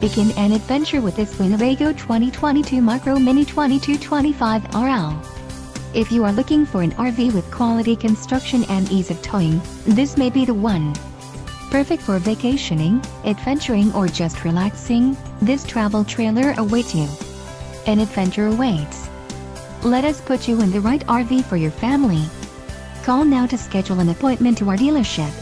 Begin an adventure with this Winnebago 2022 Micro Minnie 2225RL. If you are looking for an RV with quality construction and ease of towing, this may be the one. Perfect for vacationing, adventuring, or just relaxing, this travel trailer awaits you. An adventure awaits. Let us put you in the right RV for your family. Call now to schedule an appointment to our dealership.